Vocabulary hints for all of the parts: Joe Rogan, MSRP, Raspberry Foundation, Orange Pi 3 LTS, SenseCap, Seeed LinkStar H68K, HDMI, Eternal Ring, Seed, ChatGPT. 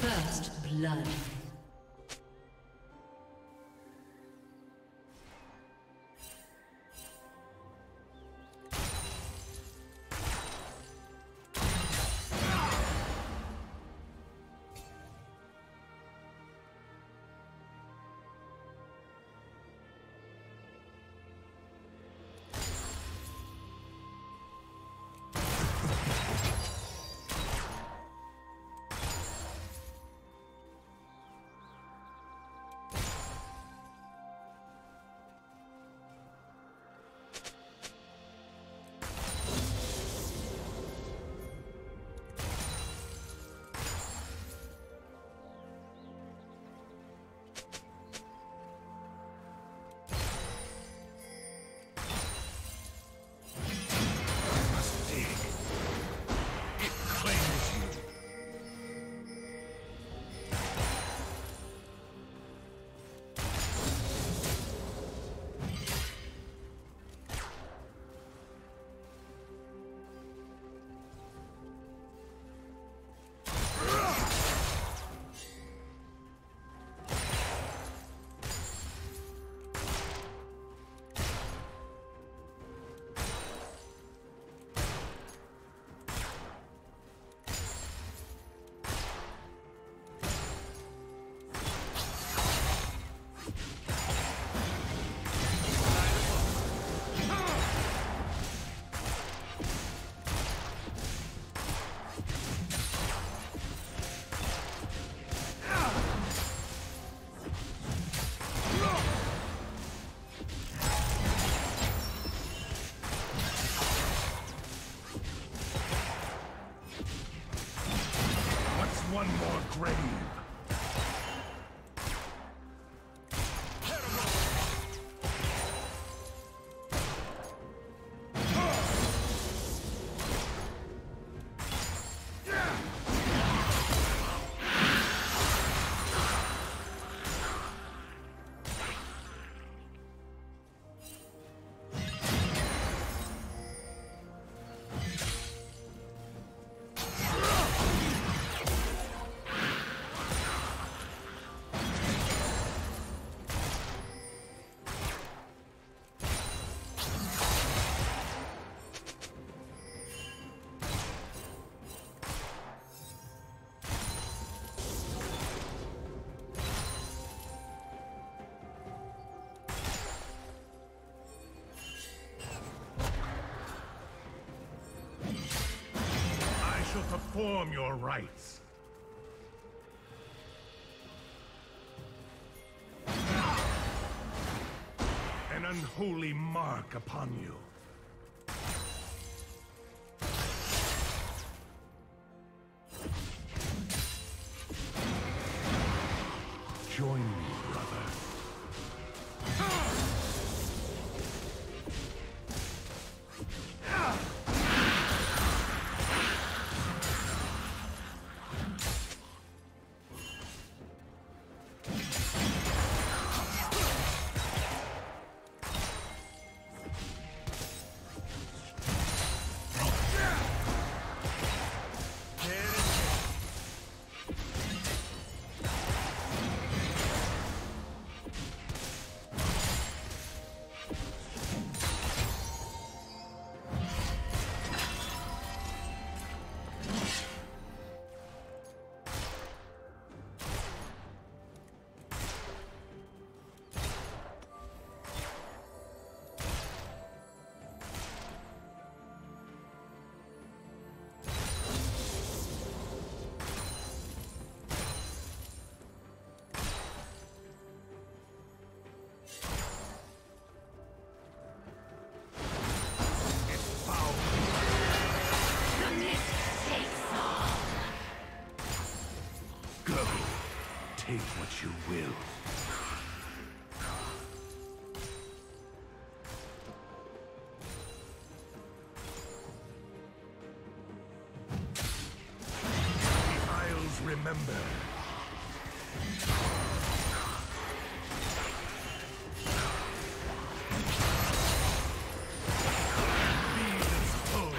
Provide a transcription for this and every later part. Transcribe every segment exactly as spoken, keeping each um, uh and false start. First blood. One more grave. Perform your rites. An unholy mark upon you. Join me, brother. Take what you will. Be this cold.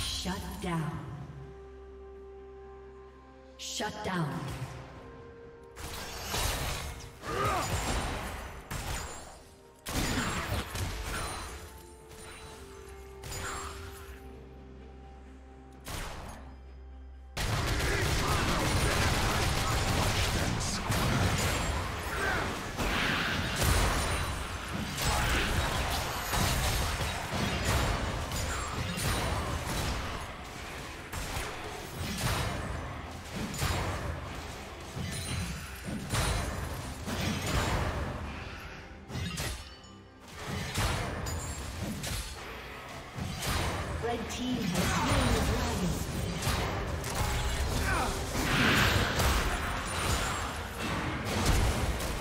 Shut down. Shut down. Red team has slain the dragon.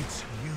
It's you,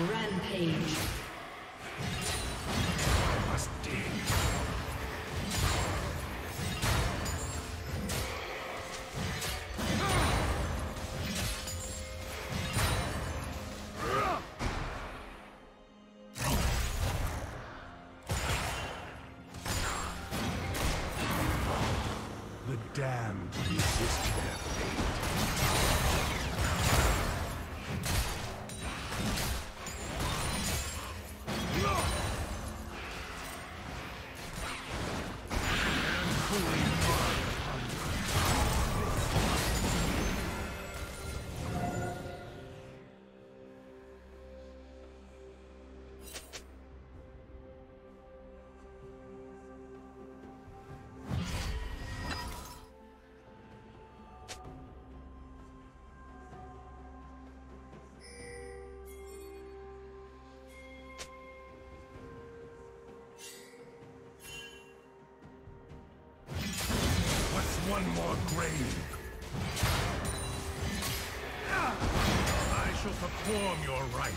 rampage. one more grave. I shall perform your rites.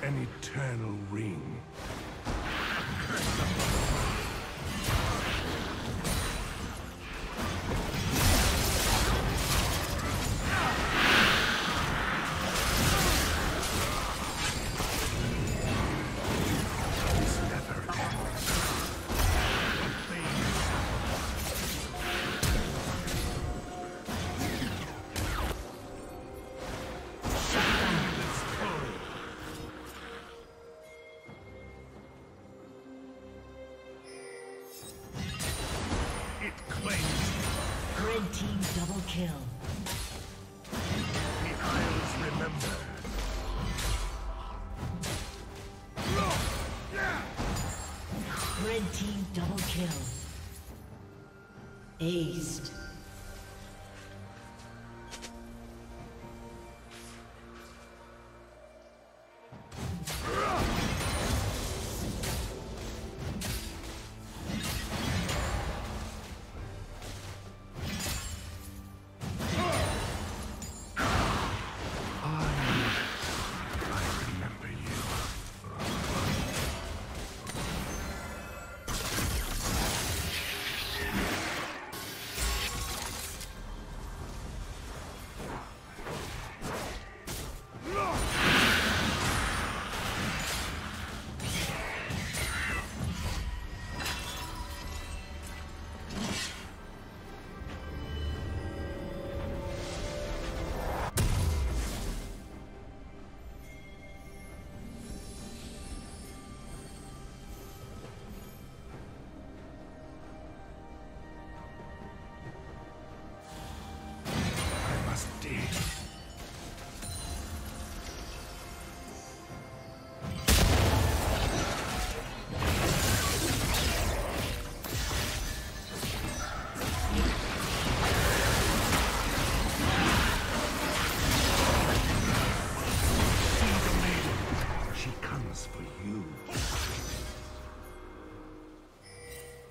An eternal ring. Aced.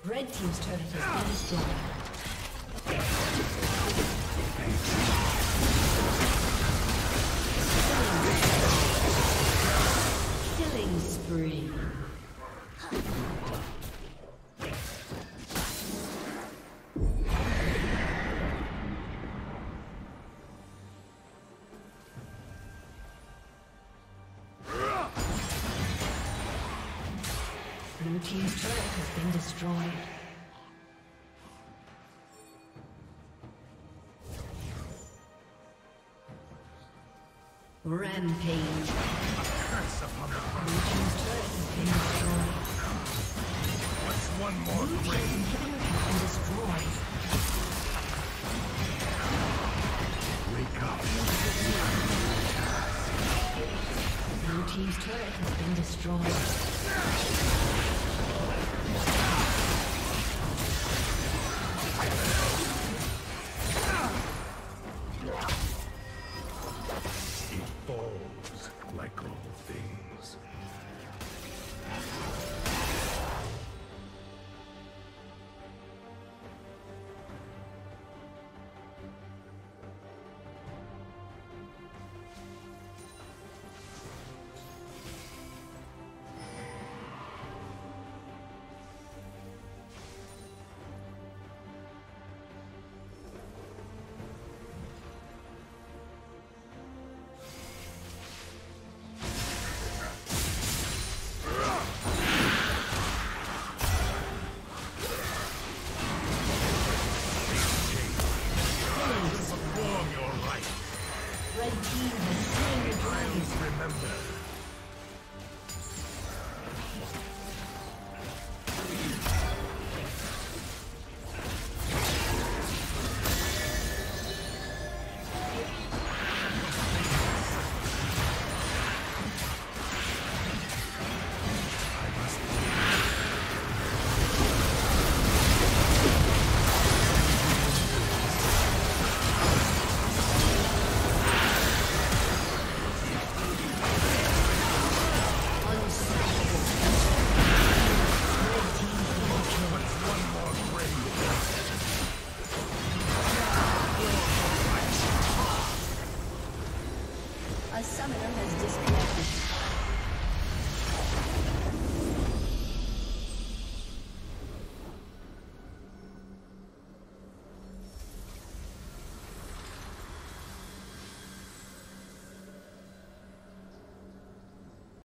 Red team's turret has been destroyed. Blue team's turret has been destroyed. Rampage. A curse upon the Blue team's turret has been destroyed. What's one more grave? Blue team's turret has been destroyed. Wake up. Blue team's turret has been destroyed.